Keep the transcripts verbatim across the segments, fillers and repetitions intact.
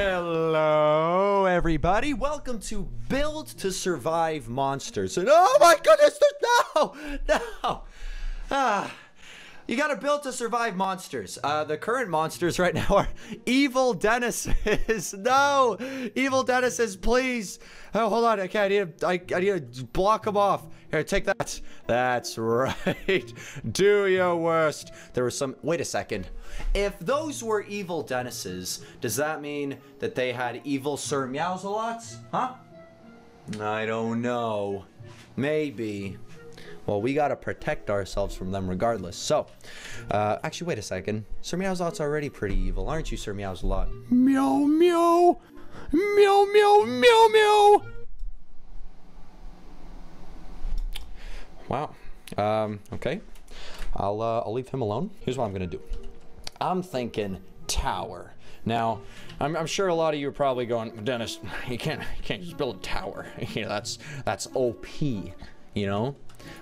Hello, everybody. Welcome to Build to Survive Monsters. And oh my goodness, no, no. Ah, you gotta build to survive monsters. Uh, the current monsters right now are evil Dennises. No, evil Dennises, please. Oh, hold on. Okay, I need to, I, I need to block them off. Here, take that. That's right. Do your worst. There was some... Wait a second. If those were evil Dennises, does that mean that they had evil Sir Meows-a-Lots? Huh? I don't know. Maybe. Well, we gotta protect ourselves from them regardless. So, uh, actually, wait a second. Sir Meows-a-Lot's already pretty evil, aren't you, Sir Meows-a-Lot? Meow, meow. Meow, meow, meow, meow. Wow. Um, okay. I'll, uh, I'll leave him alone. Here's what I'm gonna do. I'm thinking tower. Now, I'm, I'm sure a lot of you are probably going, Dennis, you can't, you can't just build a tower. You know, that's, that's O P, you know?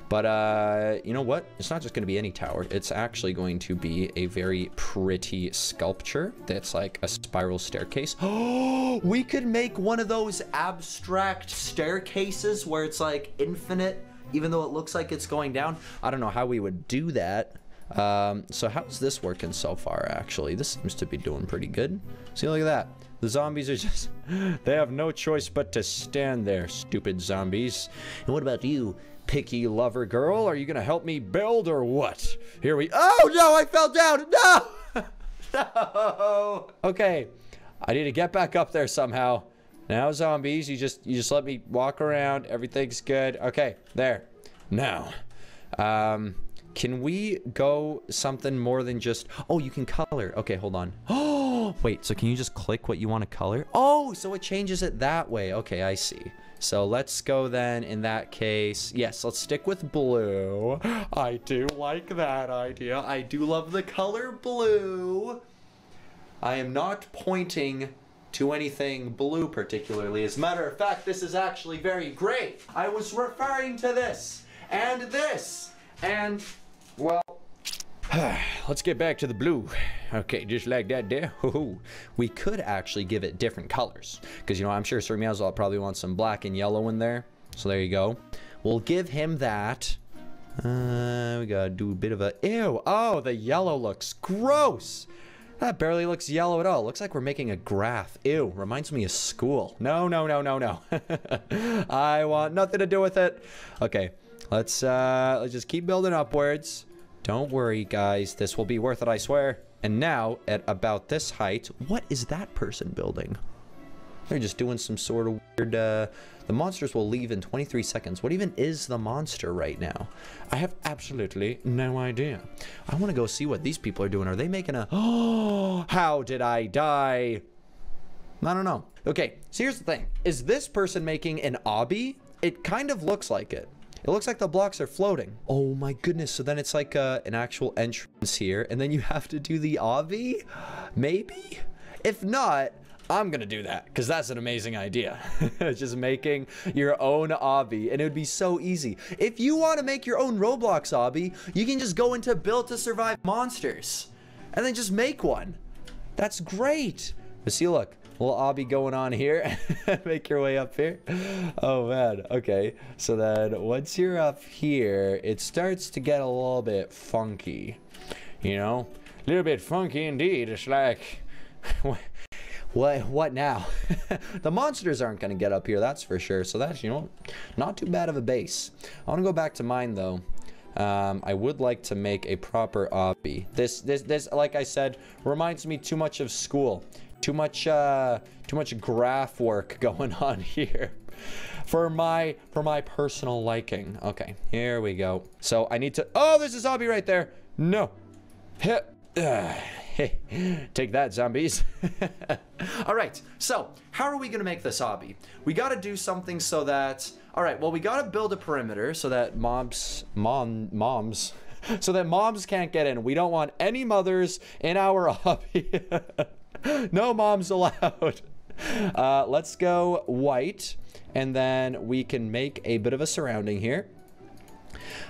But, uh, you know what? It's not just going to be any tower. It's actually going to be a very pretty sculpture that's like a spiral staircase. Oh, we could make one of those abstract staircases where it's like infinite, even though it looks like it's going down. I don't know how we would do that. Um, so how's this working so far, actually? This seems to be doing pretty good. See, look at that. The zombies are just... They have no choice but to stand there, stupid zombies. And what about you, picky lover girl? Are you gonna help me build or what? Here we... Oh, no! I fell down! No! No! Okay. I need to get back up there somehow. Now, zombies, you just, you just let me walk around. Everything's good. Okay. There. Now. Um... Can we go something more than just... Oh, you can color. Okay, hold on. Oh, wait. So can you just click what you want to color? Oh, so it changes it that way. Okay, I see. So let's go then in that case. Yes, let's stick with blue. I do like that idea. I do love the color blue. I am not pointing to anything blue particularly. As a matter of fact, this is actually very great. I was referring to this and this and... Well, let's get back to the blue. Okay, just like that there. We could actually give it different colors. Because, you know, I'm sure Sir Meows-a-Lot probably wants some black and yellow in there. So there you go. We'll give him that. Uh, we gotta do a bit of a... Ew! Oh, the yellow looks gross! That barely looks yellow at all. Looks like we're making a graph. Ew, reminds me of school. No, no, no, no, no. I want nothing to do with it. Okay. Let's, uh, let's just keep building upwards. Don't worry, guys. This will be worth it, I swear. And now, at about this height, what is that person building? They're just doing some sort of weird, uh... The monsters will leave in twenty-three seconds. What even is the monster right now? I have absolutely no idea. I want to go see what these people are doing. Are they making a... Oh, how did I die? I don't know. Okay, so here's the thing. Is this person making an obby? It kind of looks like it. It looks like the blocks are floating. Oh my goodness. So then it's like uh, an actual entrance here. And then you have to do the obby? Maybe? If not, I'm going to do that. Because that's an amazing idea. Just making your own obby. And it would be so easy. If you want to make your own Roblox obby, you can just go into Build to Survive Monsters. And then just make one. That's great. But see, look. Little obby going on here. Make your way up here. Oh, man. Okay. So then once you're up here, it starts to get a little bit funky. You know? A little bit funky indeed. It's like... What, what, what now? The monsters aren't going to get up here, that's for sure. So that's, you know, not too bad of a base. I want to go back to mine, though. Um, I would like to make a proper obby. This, this, this, like I said, reminds me too much of school. Too much, uh, too much graph work going on here for my, for my personal liking. Okay, here we go. So I need to, oh, there's a zombie right there. No. Hip. Hey, take that, zombies. All right, so how are we going to make this obby? We got to do something so that, all right, well, we got to build a perimeter so that mobs, mom, moms, so that moms can't get in. We don't want any mothers in our obby. No moms allowed. Uh, let's go white, and then we can make a bit of a surrounding here.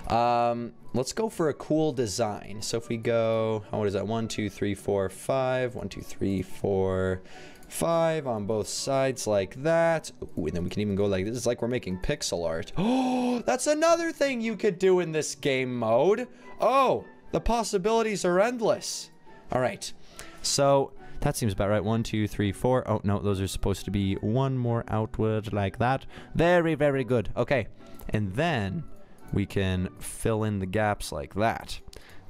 Um, let's go for a cool design. So if we go, oh, what is that? One, two, three, four, five. One, two, three, four, five on both sides like that. Ooh, and then we can even go like this. It's like we're making pixel art. Oh, that's another thing you could do in this game mode. Oh, the possibilities are endless. All right, so that seems about right. One, two, three, four. Oh, no, those are supposed to be one more outward like that. Very, very good. Okay, and then we can fill in the gaps like that.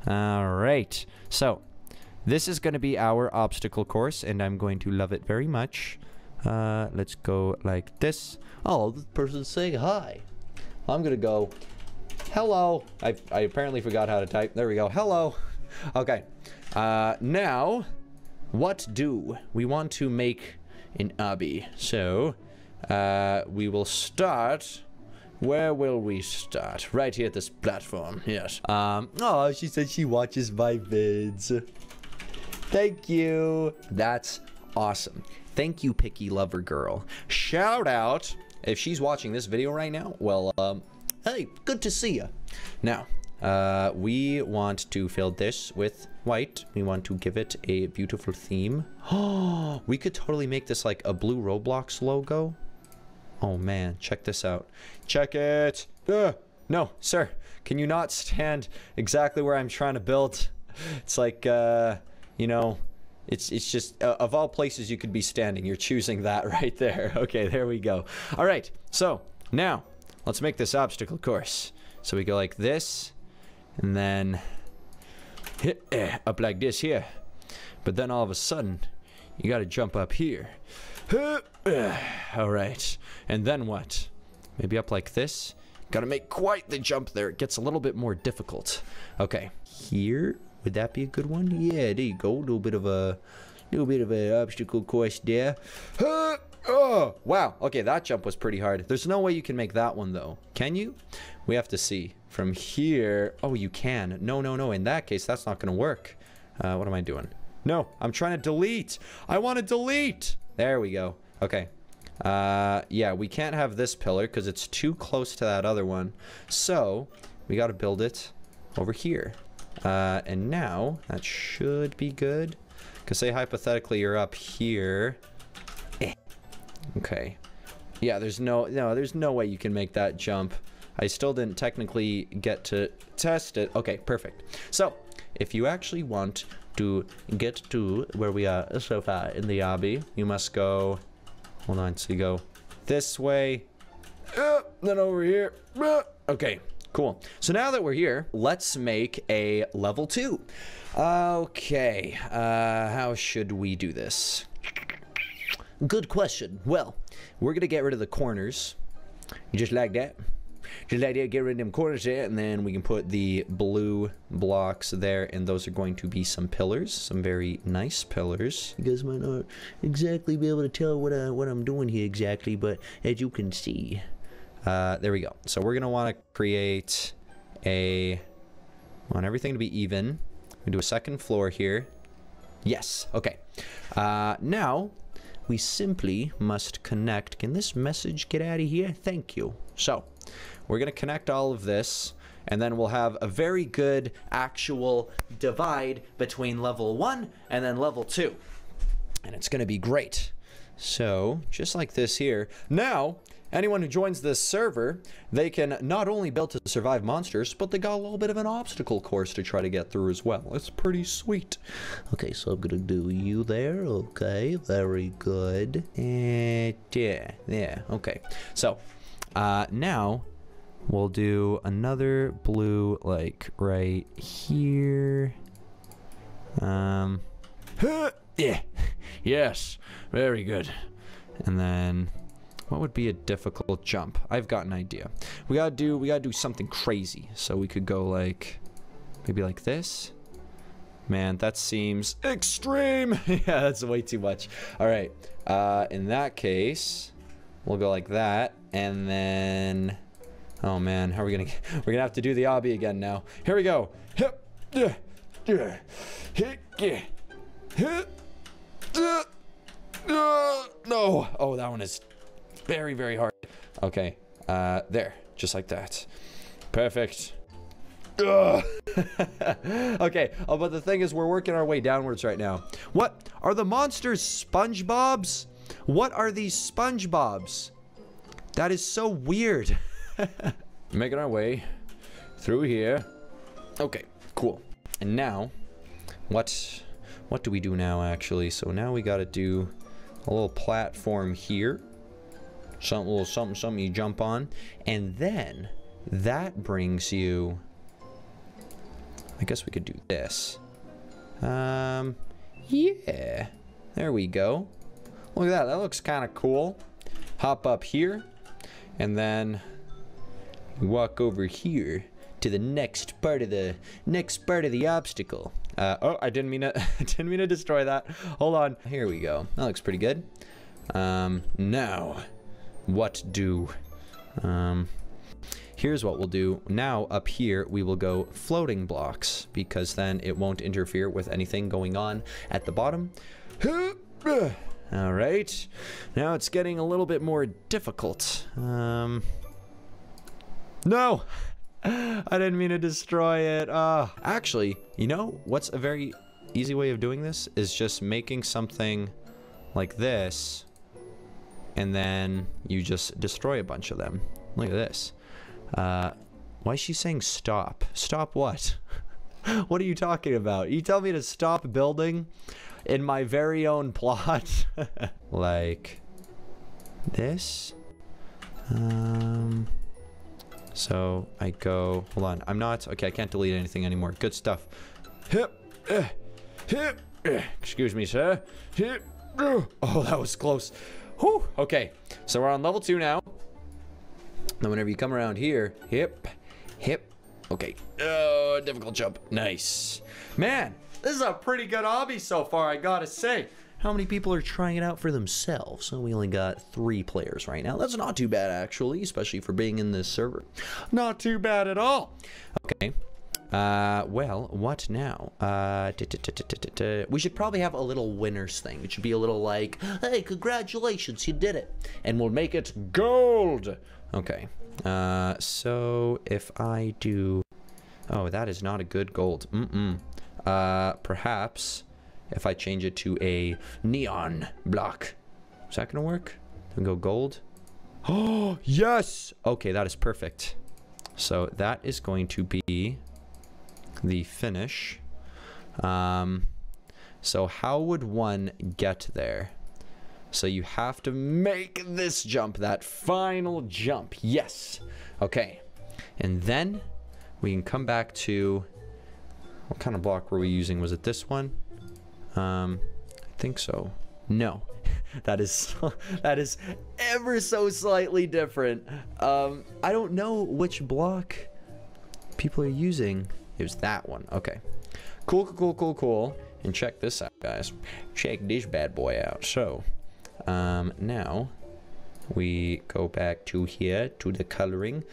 All right, so this is going to be our obstacle course, and I'm going to love it very much. Uh, let's go like this. Oh, this person's saying hi. I'm going to go, hello. I, I apparently forgot how to type. There we go. Hello. Okay, uh, now... what do we want to make an obby? So uh, we will start. Where will we start? Right here at this platform. Yes. Um. Oh, she said she watches my vids. Thank you. That's awesome. Thank you, picky lover girl. Shout out if she's watching this video right now. Well, um, hey, good to see you. Now. Uh, we want to fill this with white. We want to give it a beautiful theme. Oh, we could totally make this like a blue Roblox logo. Oh man, check this out. Check it. Uh, no, sir. Can you not stand exactly where I'm trying to build? It's like, uh, you know, it's, it's just, uh, of all places you could be standing, you're choosing that right there. Okay, there we go. All right, so now let's make this obstacle course. So we go like this. And then up like this here. But then all of a sudden, you gotta jump up here. All right. And then what? Maybe up like this. Gotta make quite the jump there. It gets a little bit more difficult. Okay. Here, would that be a good one? Yeah, there you go. A little bit of a, little bit of an obstacle course there. Oh, wow. Okay, that jump was pretty hard. There's no way you can make that one though. Can you? We have to see. From here, oh, you can. No, no, no. In that case, that's not going to work. Uh, what am I doing? No, I'm trying to delete. I want to delete. There we go. Okay. Uh, yeah, we can't have this pillar because it's too close to that other one. So we got to build it over here. Uh, and now that should be good. Because say hypothetically you're up here. Eh. Okay. Yeah, there's no, no, there's no way you can make that jump. I still didn't technically get to test it. Okay, perfect. So, if you actually want to get to where we are so far in the obby, you must go, hold on, so you go this way, uh, then over here. Uh, okay, cool. So now that we're here, let's make a level two. Okay, uh, how should we do this? Good question. Well, we're gonna get rid of the corners. You just like that. Just like that, get rid of them corners there, and then we can put the blue blocks there, and those are going to be some pillars, some very nice pillars. You guys might not exactly be able to tell what, I, what I'm doing here exactly, but as you can see, uh, there we go. So we're going to want to create a, I want everything to be even. We do a second floor here. Yes, okay. Uh, now, we simply must connect. Can this message get out of here? Thank you. So, we're going to connect all of this, and then we'll have a very good actual divide between level one and then level two. And it's going to be great. So, just like this here. Now, anyone who joins this server, they can not only build to survive monsters, but they got a little bit of an obstacle course to try to get through as well. It's pretty sweet. Okay, so I'm going to do you there. Okay, very good. And yeah, yeah, okay. So, uh, now... we'll do another blue, like, right here. Um, yeah. Yes. Very good. And then, what would be a difficult jump? I've got an idea. We gotta do, we gotta do something crazy. So we could go, like, maybe like this. Man, that seems extreme. Yeah, that's way too much. All right. Uh, in that case, we'll go like that. And then... oh man, how are we gonna get, we're gonna have to do the obby again now. Here we go. No. Oh, that one is very, very hard. Okay. Uh, there. Just like that. Perfect. Okay, oh, but the thing is, we're working our way downwards right now. What? Are the monsters SpongeBobs? What are these SpongeBobs? That is so weird. Making our way through here. Okay, cool. And now, what, what do we do now, actually? So now we gotta do a little platform here. Something, little something, something you jump on. And then, that brings you... I guess we could do this. Um, yeah. There we go. Look at that. That looks kind of cool. Hop up here. And then we walk over here to the next part of the next part of the obstacle. Uh, oh, I didn't mean to didn't mean to destroy that. Hold on. Here we go. That looks pretty good. Um, now, what do? Um, Here's what we'll do. Now, up here, we will go floating blocks, because then it won't interfere with anything going on at the bottom. All right. Now it's getting a little bit more difficult. Um, no! I didn't mean to destroy it. Uh, actually, you know what's a very easy way of doing this? Is just making something like this, and then you just destroy a bunch of them. Look at this. Uh, why is she saying stop? Stop what? What are you talking about? You tell me to stop building in my very own plot? Like this? Um, so I go, hold on, I'm not, okay, I can't delete anything anymore. Good stuff. Hip, uh, hip, uh, excuse me, sir. Hip, uh, oh, that was close. Whew, okay, so we're on level two now. Now, whenever you come around here, hip, hip, okay. Oh, difficult jump. Nice. Man, this is a pretty good hobby so far, I gotta say. How many people are trying it out for themselves? So we only got three players right now. That's not too bad, actually, especially for being in this server. Not too bad at all. Okay. Uh, well, what now? Uh, we should probably have a little winners thing. It should be a little like, hey, congratulations, you did it. And we'll make it gold. Okay. Uh, so if I do, oh, that is not a good gold. Mm-mm. Uh, perhaps if I change it to a neon block, is that going to work? Then go gold. Oh, yes. Okay. That is perfect. So that is going to be the finish. Um, so how would one get there? So you have to make this jump, that final jump. Yes. Okay. And then we can come back to, what kind of block were we using? Was it this one? Um, I think so. No, that is, that is ever so slightly different. Um, I don't know which block people are using. It was that one. Okay. Cool, cool, cool, cool. And check this out, guys. Check this bad boy out. So, um, now we go back to here, to the coloring.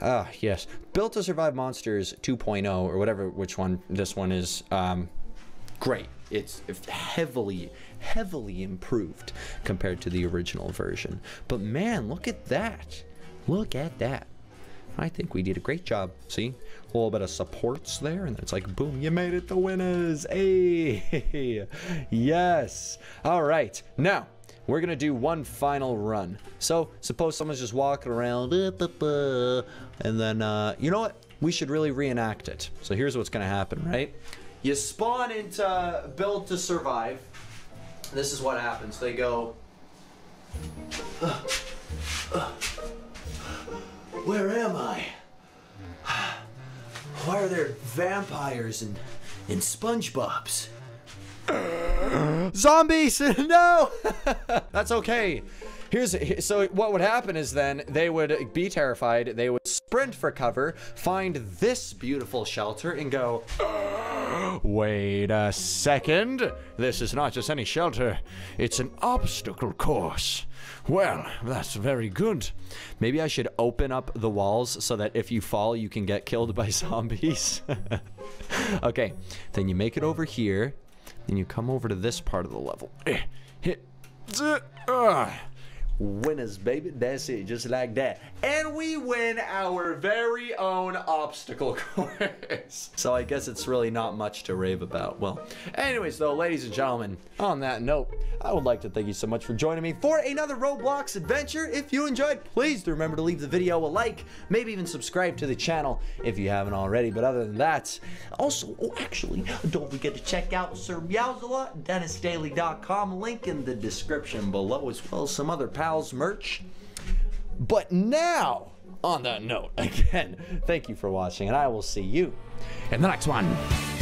Ah, yes. Build to Survive Monsters two point oh, or whatever, which one this one is. Um, great. It's heavily, heavily improved compared to the original version. But man, look at that. Look at that. I think we did a great job. See, a little bit of supports there, and it's like, boom, you made it the winners. Hey, yes. All right, now we're gonna do one final run. So suppose someone's just walking around, and then uh, you know what? We should really reenact it. So here's what's gonna happen, right? You spawn into Build to Survive. This is what happens. They go. Uh, uh. Where am I? Why are there vampires and, and SpongeBobs? Zombies! No! That's okay. Here's, so what would happen is then they would be terrified. They would sprint for cover, find this beautiful shelter and go, wait a second. This is not just any shelter. It's an obstacle course. Well, that's very good. Maybe I should open up the walls so that if you fall, you can get killed by zombies. Okay, then you make it over here. Then you come over to this part of the level. winners, baby. That's it, just like that. And we win our very own obstacle course. So I guess it's really not much to rave about. Well, anyways though, ladies and gentlemen, on that note, I would like to thank you so much for joining me for another Roblox adventure. If you enjoyed, please do remember to leave the video a like, maybe even subscribe to the channel if you haven't already. But other than that, also, oh, actually, don't forget to check out Sir Meows-a-Lot, dennis daily dot com, link in the description below, as well as some other pals merch. But now, on that note, again, thank you for watching, and I will see you in the next one.